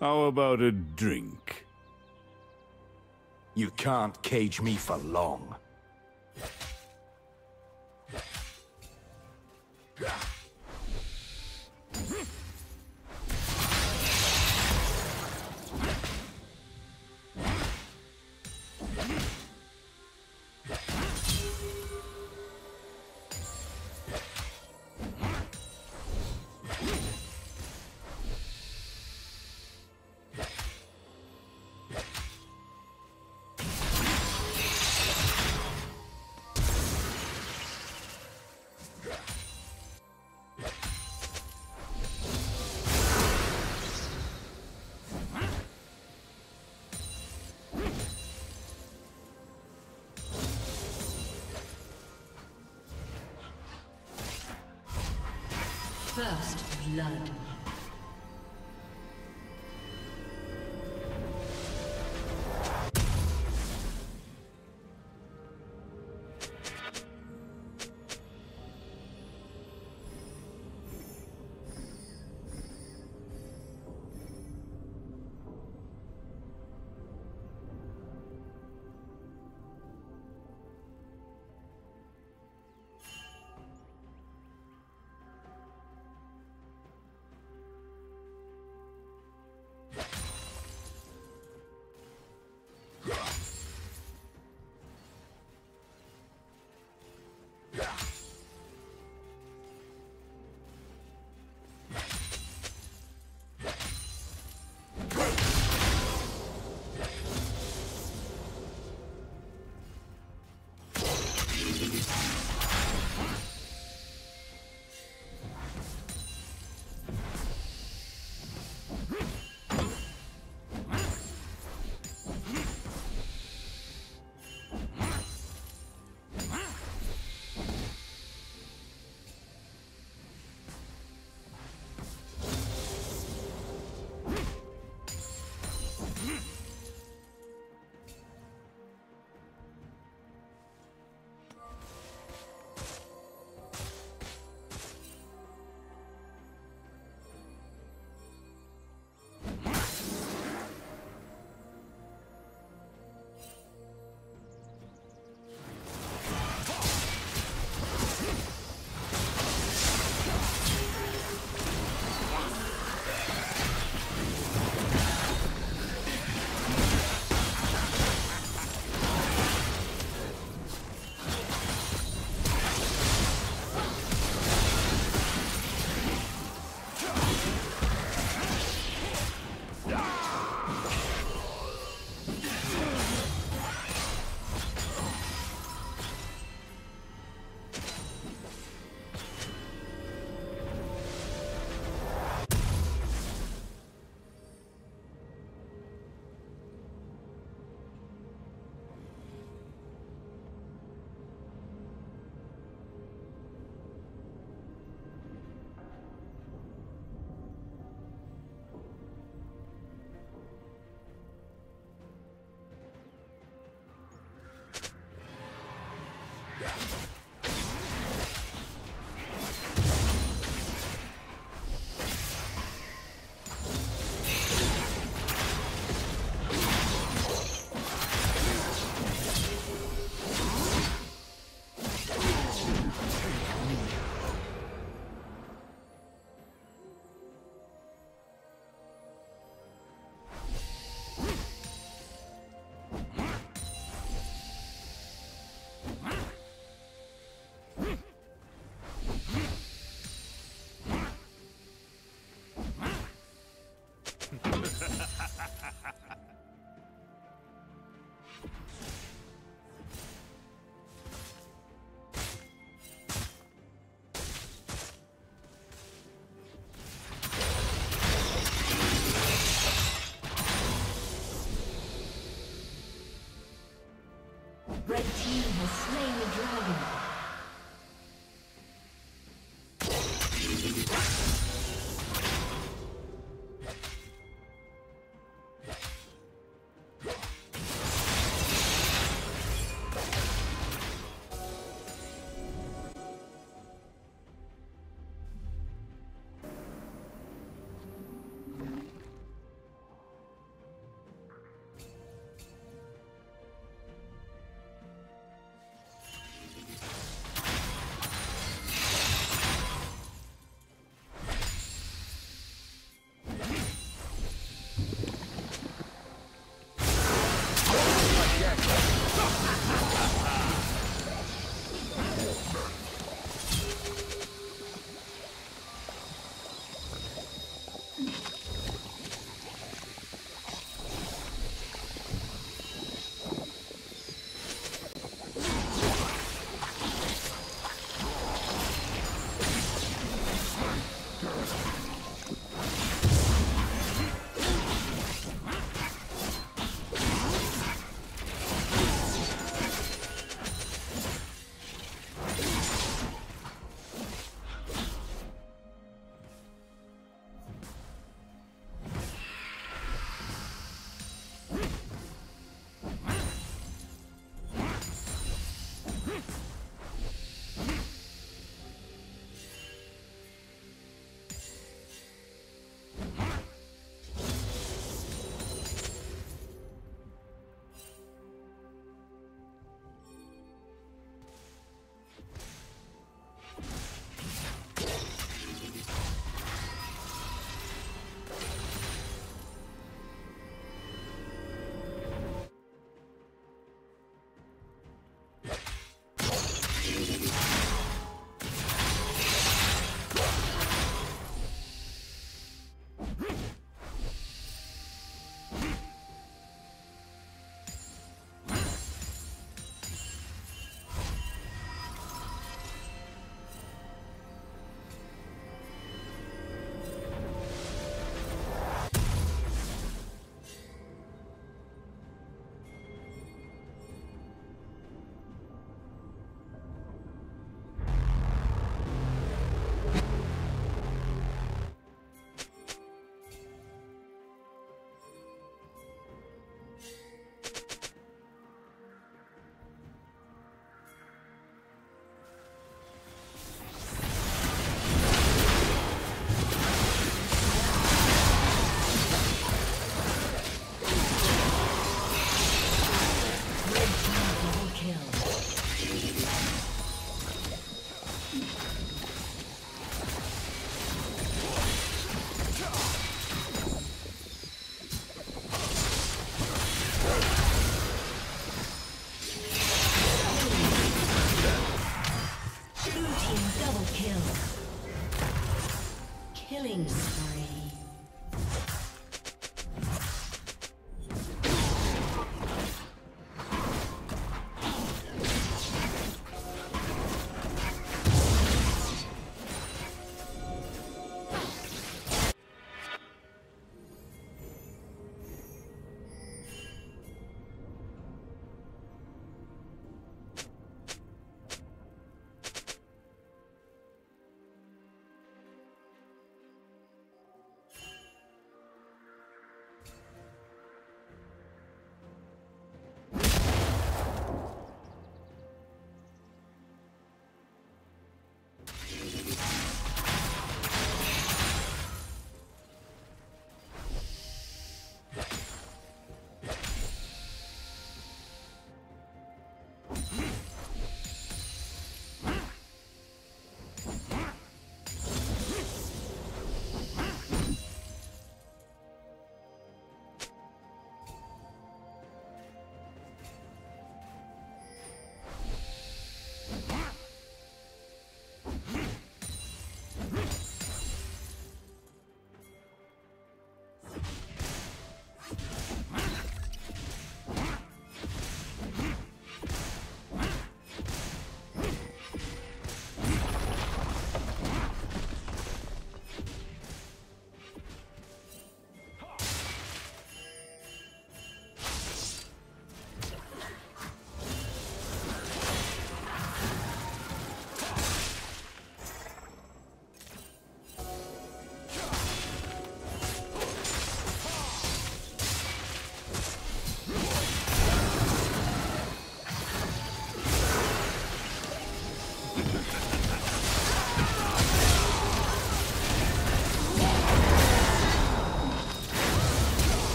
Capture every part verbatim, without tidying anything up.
How about a drink? You can't cage me for long. First blood.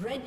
Red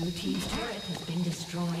Blue team's turret has been destroyed.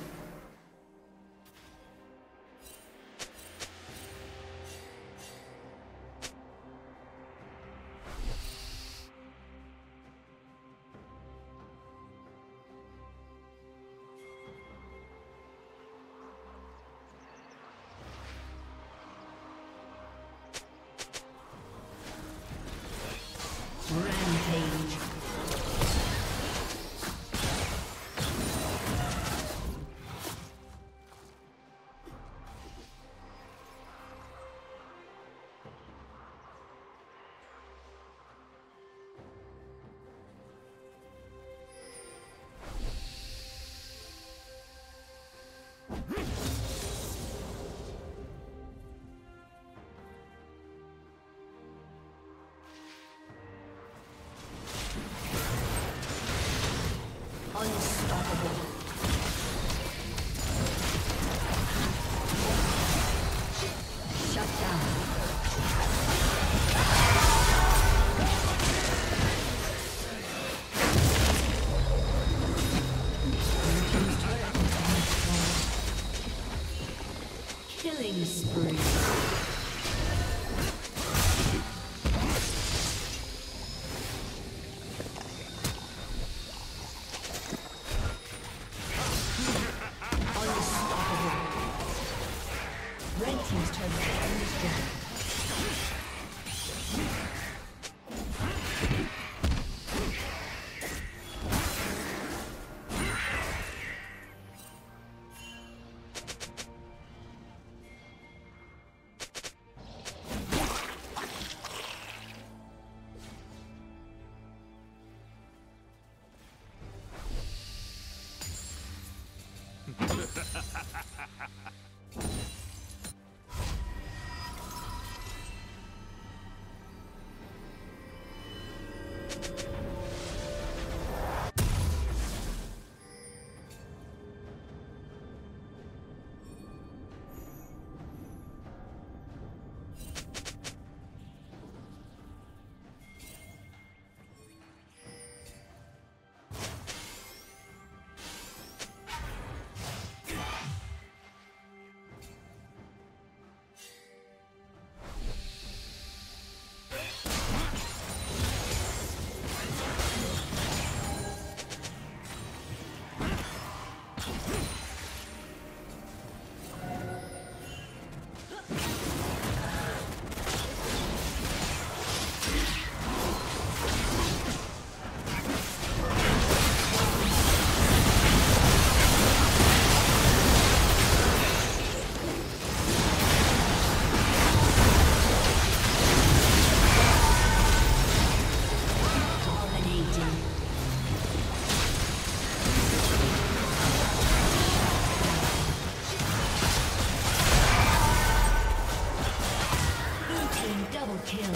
team double kill.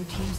Blue team's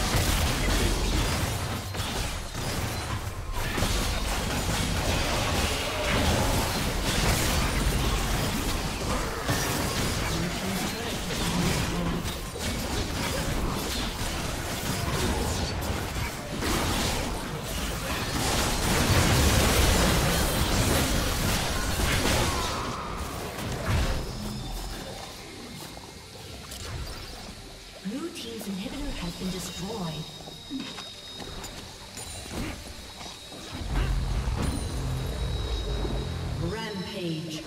Rampage.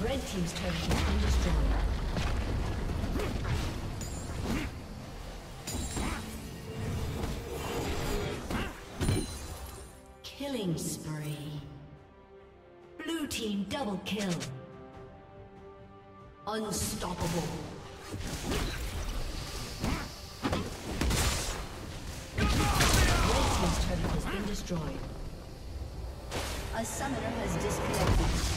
Red team's turret has been destroyed. Killing spree. Blue team double kill. Unstoppable. Red team's turret has been destroyed. A summoner has disconnected.